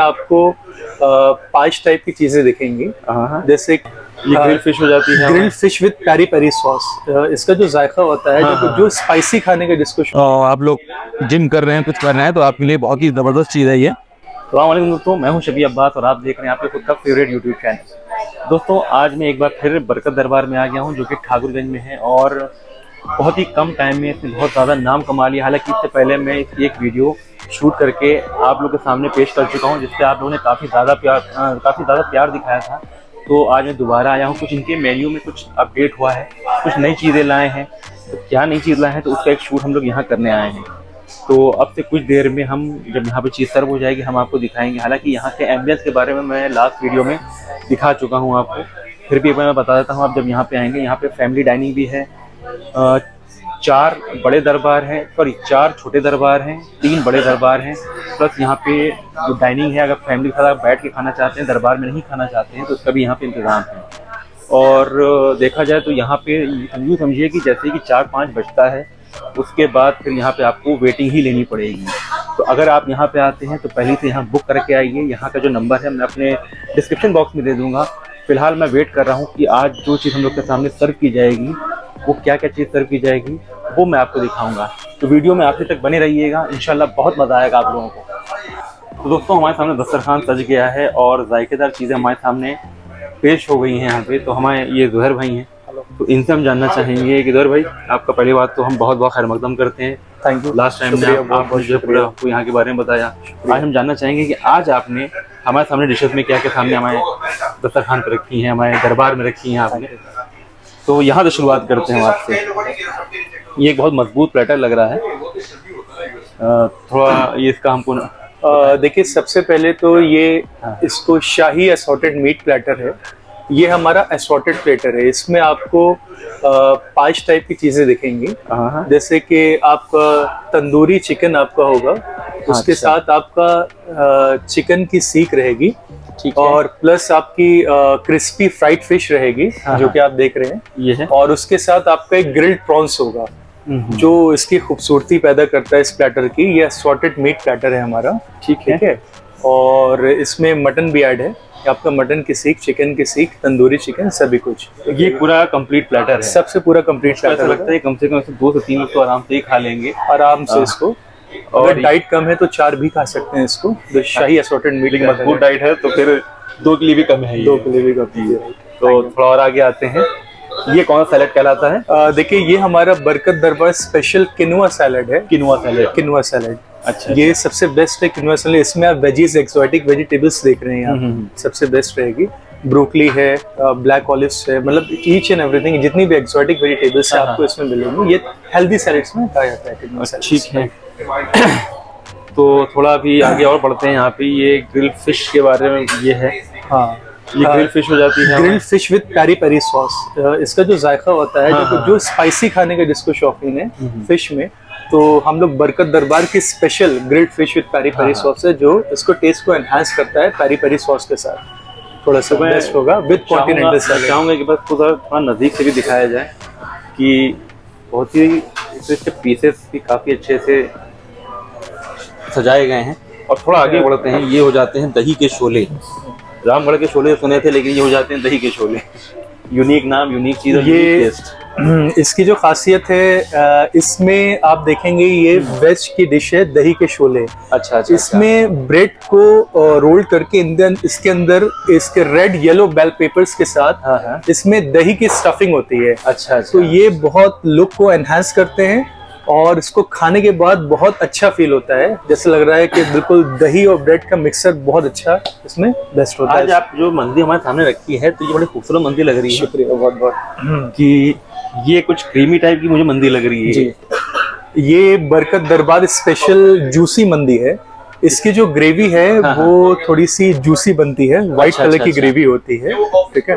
आपको 5 टाइप की चीजें दिखेंगी। जैसे ये ग्रिल फिश हो जाती है, grill fish with peri peri sauce. इसका जो जायका होता है, जो स्पाइसी खाने का जिसको आप लोग जिम कर रहे हैं, कुछ करना है तो आपके लिए बहुत ही जबरदस्त चीज है ये। अस्सलाम वालेकुम दोस्तों, मैं हूं शबी अब्बास और आप देख रहे हैं आपके खुद का फेवरेट यूट्यूब चैनल। दोस्तों आज मैं एक बार फिर बरकत दरबार में आ गया हूँ, जो कि ठाकुरगंज में है और बहुत ही कम टाइम में इसने बहुत ज़्यादा नाम कमा लिया। हालांकि इससे पहले मैं एक वीडियो शूट करके आप लोगों के सामने पेश कर चुका हूं, जिससे आप लोगों ने काफ़ी ज़्यादा प्यार दिखाया था। तो आज मैं दोबारा आया हूं, कुछ इनके मेन्यू में कुछ अपडेट हुआ है, कुछ नई चीज़ें लाए हैं। तो क्या नई चीज़ लाए हैं, तो उसका एक शूट हम लोग यहाँ करने आए हैं। तो अब से कुछ देर में हम जब यहाँ पर चीज़ सर्व हो जाएगी हम आपको दिखाएंगे। हालाँकि यहाँ के एम्बियंस के बारे में मैं लास्ट वीडियो में दिखा चुका हूँ आपको, फिर भी एक बार मैं बता देता हूँ। आप जब यहाँ पर आएँगे, यहाँ पर फैमिली डाइनिंग भी है, 4 बड़े दरबार हैं, सॉरी 4 छोटे दरबार हैं, 3 बड़े दरबार हैं, प्लस यहाँ पे जो डाइनिंग है, अगर फैमिली के साथ बैठ के खाना चाहते हैं, दरबार में नहीं खाना चाहते हैं, तो उसका भी यहाँ पे इंतज़ाम है। और देखा जाए तो यहाँ पे यूँ समझिए कि जैसे कि 4-5 बजता है, उसके बाद फिर यहाँ पे आपको वेटिंग ही लेनी पड़ेगी। तो अगर आप यहाँ पे आते हैं तो पहले से यहाँ बुक करके आइए। यहाँ का जो नंबर है मैं अपने डिस्क्रिप्शन बॉक्स में दे दूँगा। फ़िलहाल मैं वेट कर रहा हूँ कि आज जो चीज़ हम लोग के सामने सर्व की जाएगी वो क्या क्या चीज़ सर्व की जाएगी वो मैं आपको दिखाऊंगा। तो वीडियो में आखिर तक बने रहिएगा, इंशाल्लाह बहुत मज़ा आएगा आप लोगों को। तो दोस्तों हमारे सामने दस्तरखान सज गया है और जायकेदार चीज़ें हमारे सामने पेश हो गई हैं यहाँ पे। तो हमारे ये ज़ुहैर भाई हैं, तो इनसे हम जानना चाहेंगे कि ज़ुहैर भाई आपका पहली बात तो हम बहुत बहुत खैर मकदम करते हैं। Thank you. लास्ट टाइम में आपको यहाँ के बारे में बताया, आज हम जानना चाहेंगे कि आज आपने हमारे सामने डिशेज में क्या क्या सामने हमारे दस्तरखान पर रखी हैं, हमारे दरबार में रखी हैं आपने। तो यहाँ से शुरुआत करते हैं आपसे। ये एक बहुत मजबूत प्लेटर लग रहा है, थोड़ा ये इसका हमको देखिए। सबसे पहले तो ये इसको शाही असॉर्टेड मीट प्लेटर है, ये हमारा असॉर्टेड प्लेटर है। इसमें आपको 5 टाइप की चीज़ें दिखेंगी। जैसे कि आपका तंदूरी चिकन आपका होगा, उसके साथ आपका चिकन की सीख रहेगी और प्लस आपकी क्रिस्पी फ्राइड फिश रहेगी जो कि आप देख रहे हैं ये है। और उसके साथ आपका एक ग्रिल्ड प्रॉन्स होगा, जो इसकी खूबसूरती पैदा करता है इस प्लेटर की। ये असॉर्टेड मीट प्लेटर है हमारा, ठीक है। और इसमें मटन भी ऐड है, आपका मटन की सीख, चिकन की सीख, तंदूरी चिकन, सभी कुछ। ये पूरा कंप्लीट प्लेटर है, सबसे पूरा कंप्लीट प्लेटर लगता है। कम से कम 2 से 3 लोग तो आराम से खा लेंगे आराम से इसको। अगर डाइट कम है तो 4 भी खा सकते हैं इसको। तो शाही असॉर्टेड मीट की मजबूत डाइट है तो फिर 2 के लिए भी कम है, 2 के लिए भी कम है। तो थोड़ा और आगे आते हैं। ये कौन सा सैलड कहलाता है? देखिए ये हमारा बरकत दरबार स्पेशल किनुआ सैलड है। किनुआ सैलड अच्छा, ये सबसे बेस्ट है किनुआ सैलड। इसमें आप वेजीज, एक्सोटिक वेजिटेबल्स देख रहे हैं, सबसे बेस्ट रहेगी। ब्रोकली है, ब्लैक ऑलिव्स है, मतलब ईच एंड एवरीथिंग, जितनी भी एक्सोटिक वेजिटेबल्स आपको इसमें मिलेंगी। ये हेल्दी सैलड्स में खाया जाता है, ठीक है। तो थोड़ा भी आगे और बढ़ते हैं। यहाँ पे ये ग्रिल फिश के बारे में ये है, ये ग्रिल फिश हो जाती है, grill fish with peri peri sauce. इसका जो जायका होता है, जो स्पाइसी खाने का जिसको शौकीन है फिश में, तो हम लोग बरकत दरबार की special grilled fish with peri peri sauce है जो इसको टेस्ट को एनहांस करता है पेरी पेरी सॉस के साथ। थोड़ा सा बेस्ट होगा विद कॉन्टिनेंटल सैलेड। चाहूंगा कि बस थोड़ा नजदीक से भी दिखाया जाए कि बहुत ही इसके पीसेस भी काफ़ी अच्छे से सजाए गए हैं। और थोड़ा आगे बढ़ते हैं। ये हो जाते हैं दही के शोले, रामगढ़ के शोले सुने थे लेकिन ये हो जाते हैं दही के शोले। यूनिक नाम, यूनिक चीज़, ये टेस्ट। इसकी जो खासियत है, इसमें आप देखेंगे ये वेज की डिश है, दही के शोले। अच्छा। इसमें ब्रेड को रोल करके इसके अंदर रेड येलो बेल पेपर्स के साथ इसमें दही की स्टफिंग होती है। अच्छा, तो ये बहुत लुक को एनहांस करते हैं और इसको खाने के बाद बहुत अच्छा फील होता है। जैसे लग रहा है कि बिल्कुल दही और ब्रेड का मिक्सर बहुत अच्छा इसमें बेस्ट होता है। आज आप जो मंदी हमारे सामने रखी है तो ये बड़ी खूबसूरत मंदी लग रही है। शुक्रिया बहुत बहुत। कि ये कुछ क्रीमी टाइप की मुझे मंदी लग रही है जी। ये बरकत दरबार स्पेशल जूसी मंदी है। इसकी जो ग्रेवी है वो थोड़ी सी जूसी बनती है, व्हाइट कलर की ग्रेवी होती है, ठीक है।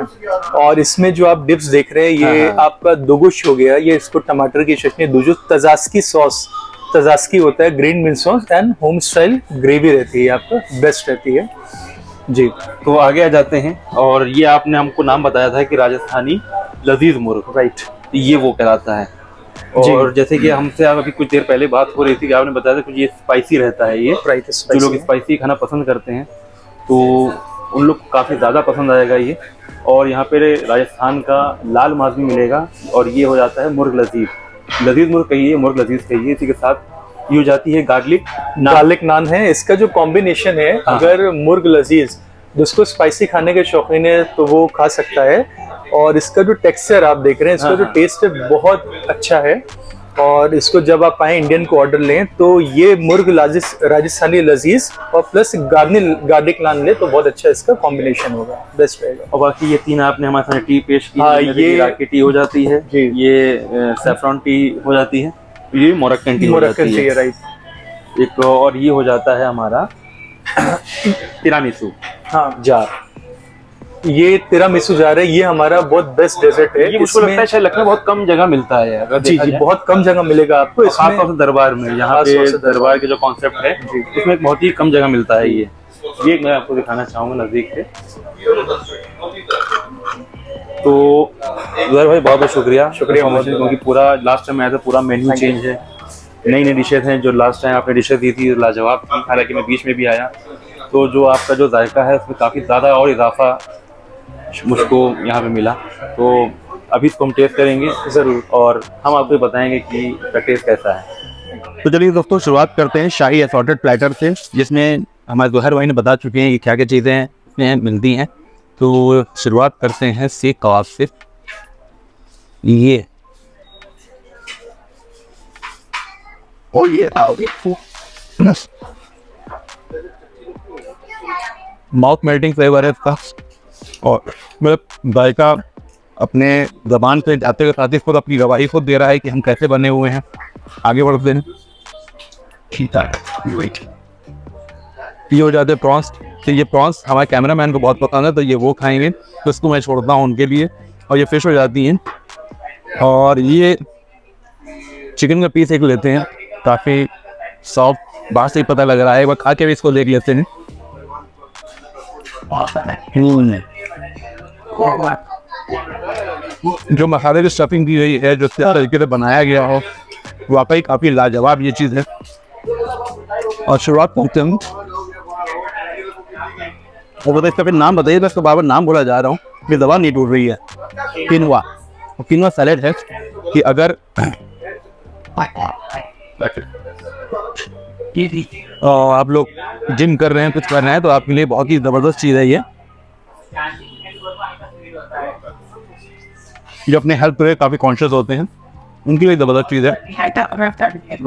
और इसमें जो आप डिप्स देख रहे हैं, ये आपका दोगुश हो गया, ये इसको टमाटर की चटनी, दूजो तजास्की सॉस, तजास्की होता है ग्रीन मिर्च sauce and home style gravy रहती है, आपका बेस्ट रहती है जी। तो आगे आ जाते हैं। और ये आपने हमको नाम बताया था कि राजस्थानी लजीज मुर्ग, राइट, ये वो कहलाता है। और जैसे कि हमसे आप अभी कुछ देर पहले बात हो रही थी कि आपने बताया था कि ये स्पाइसी रहता है, ये जो लोग स्पाइसी खाना पसंद करते हैं तो उन लोग को काफ़ी ज़्यादा पसंद आएगा ये। और यहाँ पे राजस्थान का लाल माजमी मिलेगा और ये हो जाता है मुर्ग लजीज, लजीज मुर्ग कहिए, मुर्ग लजीज कहिए। इसी के साथ ये हो जाती है गार्लिक नान है। इसका जो कॉम्बिनेशन है, अगर मुर्ग लजीज जिसको स्पाइसी खाने के शौकीन है तो वो खा सकता है। और इसका जो टेक्सचर आप देख रहे हैं, इसका जो टेस्ट है बहुत अच्छा है। और इसको जब आप आए इंडियन को ऑर्डर लें तो ये मुर्ग राजस्थानी लजीज और प्लस गार्लिक नान ले तो बहुत अच्छा इसका कॉम्बिनेशन होगा, बेस्ट रहेगा। और बाकी ये तीन आपने हमारे सामने टी पेश की, ये इराकी टी हो जाती है, ये सैफ्रॉन टी हो जाती है, ये मोरक्कन टी हो जाती है, राइट। एक और ये हो जाता है हमारा तिरामिसू, हाँ जार, ये तिरामिसू जा रहा है। ये हमारा बहुत बेस्ट डेजर्ट है, ये मुझको लगता है शायद लखनऊ बहुत कम जगह मिलता है यार। जी जी, बहुत कम जगह मिलेगा आपको, खास तौर से दरबार में। यहाँ पे दरबार के जो कॉन्सेप्ट है उसमें बहुत ही कम जगह मिलता है ये मैं आपको दिखाना चाहूँगा नज़दीक से। तो ज़रूर भाई, बहुत बहुत शुक्रिया, क्योंकि पूरा लास्ट टाइम आया था पूरा मेन्यू चेंज है, नई नई डिशेज हैं। जो लास्ट टाइम आपने डिशेज दी थी लाजवाब थी, हालांकि मैं बीच में भी आया, तो जो आपका जो जायका है उसमें काफ़ी ज़्यादा और इजाफा मुझको यहाँ पे मिला। तो अभी इसको हम टेस्ट करेंगे ज़रूर और हम आपको बताएंगे कि इसका टेस्ट कैसा है। तो चलिए दोस्तों, शुरुआत करते हैं शाही असॉर्टेड प्लेटर से, जिसमें हमारे दोहर भाई ने बता चुके हैं कि क्या क्या चीज़ें इसमें मिलती हैं। तो शुरुआत करते हैं सीख कबाब से। ये माउथ मेल्टिंग फ्लेवर है इसका, और मतलब जायका अपने जबान पे जाते के साथ ही खुद अपनी गवाही खुद दे रहा है कि हम कैसे बने हुए हैं। आगे बढ़ते हैं, ये हो जाते हैं प्रॉन्स। तो ये प्रॉन्स हमारे कैमरामैन को बहुत पसंद है, तो ये वो खाएंगे, तो इसको मैं छोड़ता हूँ उनके लिए। और ये फिश हो जाती है, और ये चिकन का पीस एक लेते हैं, काफ़ी सॉफ्ट, बाहर से ही पता लग रहा है, वह खा के भी इसको देख लेते हैं। जो मसाले की स्टफिंग दी गई है, जो तरीके से बनाया गया हो, वाकई काफ़ी लाजवाब ये चीज़ है। और शुरुआत करते हैं, और बताइए इसका फिर नाम बताइए, मैं इसको बार बार नाम बोला जा रहा हूँ, मेरी जबान नहीं टूट रही है। किनुआ, किनुआ सैलेड है कि अगर आप लोग जिम कर रहे हैं, कुछ कर रहे हैं, तो आपके लिए बहुत ही ज़बरदस्त चीज़ है ये, जो अपने हेल्थ पे काफ़ी कॉन्शियस होते हैं उनके लिए ज़बरदस्त चीज़ है।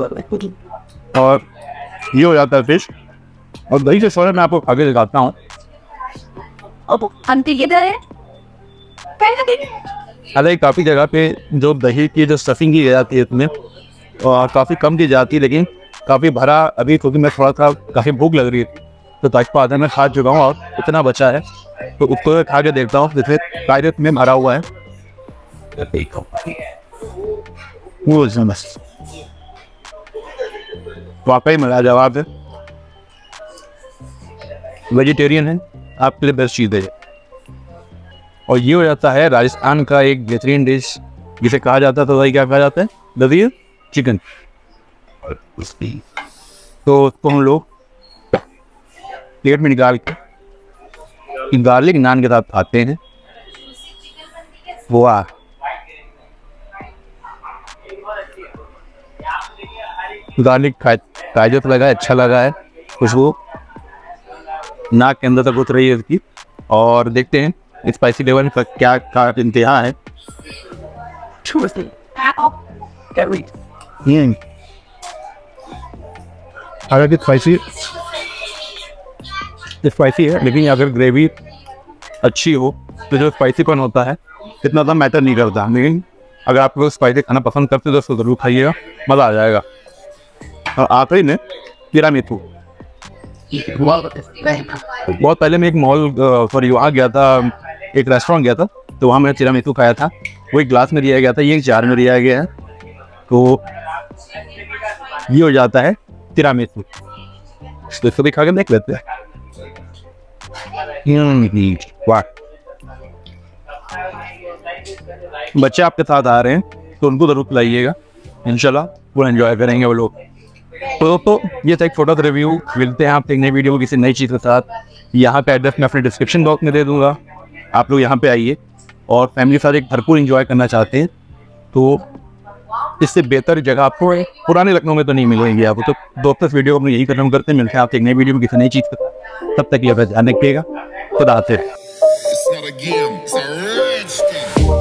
और ये हो जाता है फिश और दही से सोरे, मैं आपको आगे दिखाता हूँ। अरे काफ़ी जगह पे जो दही की जो स्टफिंग की जाती है इसमें काफ़ी कम की जाती है, लेकिन काफ़ी भरा अभी क्योंकि मैं थोड़ा सा काफ़ी भूख लग रही है, तो ताजपा आधा मैं खा चुका हूँ और इतना बचा है तो उसको मैं खा के देखता हूँ, जिसमें ताजरत में भरा हुआ है। वाकई मजा जवाब है, वेजिटेरियन है, आपके लिए बेस्ट चीज़ है। और ये हो जाता है राजस्थान का एक बेहतरीन डिश जिसे कहा जाता है, तो वही क्या कहा जाता है, लजीज चिकन। तो उसको हम लोग प्लेट में निकाल के गार्लिक नान के साथ खाते हैं। वाह, गार्लिक ताजत लगा है, अच्छा लगा है, खुशबू नाक के अंदर तक उतर रही है इसकी। और देखते हैं स्पाइसी लेवल का क्या इंतहा है। हालांकि स्पाइसी है, लेकिन अगर ग्रेवी अच्छी हो तो जो स्पाइसीपन होता है इतना ज़्यादा मैटर नहीं करता, लेकिन अगर आप लोग स्पाइसी खाना पसंद करते हो तो उसको ज़रूर खाइएगा, मज़ा आ जाएगा। और आखिरी में तिरामिसू, बहुत पहले मैं एक मॉल सॉरी वहाँ गया था, एक रेस्टोरेंट गया था, तो वहाँ मैंने तिरामिसू खाया था। वो एक ग्लास में दिया गया था, ये एक जार में दिया गया है। तो ये हो जाता है तिरामिसू, तो इसको भी खा के देख लेते हैं। बच्चे आपके साथ आ रहे हैं तो उनको जरूर खिलाइएगा, इंशाल्लाह पूरा एंजॉय करेंगे वो लोग। तो ये था एक छोटा सा रिव्यू। मिलते हैं आप एक नई वीडियो किसी नई चीज़ के साथ। यहाँ पे एड्रेस मैं अपने डिस्क्रिप्शन बॉक्स में दे दूँगा, आप लोग यहाँ पे आइए। और फैमिली के साथ एक भरपूर एंजॉय करना चाहते हैं तो इससे बेहतर जगह आपको पुराने लखनऊ में तो नहीं मिलेगी आपको। तो दोस्तों इस वीडियो को हम यही खत्म करते हैं। मिलते हैं आप एक नई वीडियो में किसी नई चीज़ के साथ। तब तक ये ध्यान रखिएगा, खुदा हाफ़िज़।